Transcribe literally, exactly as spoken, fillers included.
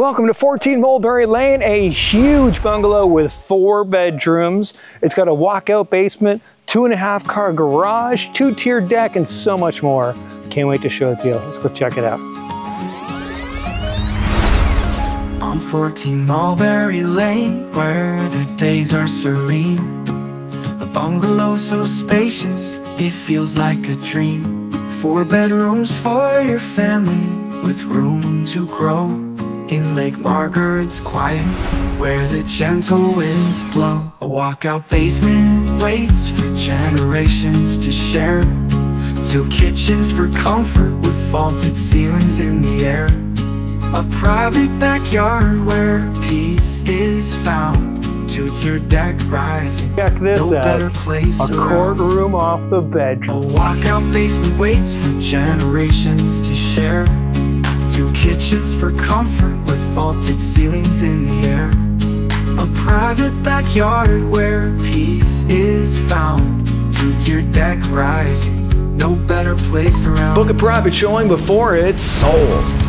Welcome to fourteen Mulberry Lane, a huge bungalow with four bedrooms. It's got a walkout basement, two and a half car garage, two-tier deck, and so much more. Can't wait to show it to you. Let's go check it out. On fourteen Mulberry Lane, where the days are serene, the bungalow's so spacious, it feels like a dream. Four bedrooms for your family, with room to grow, in Lake Margaret's quiet, where the gentle winds blow. A walkout basement waits for generations to share, two kitchens for comfort, with vaulted ceilings in the air. A private backyard where peace is found, two-tier deck rising. Check this no out, better place a courtroom off the bedroom. A walkout basement waits for generations to share, two kitchens for comfort with vaulted ceilings in the air. A private backyard where peace is found, two-tier deck rising, no better place around. Book a private showing before it's sold.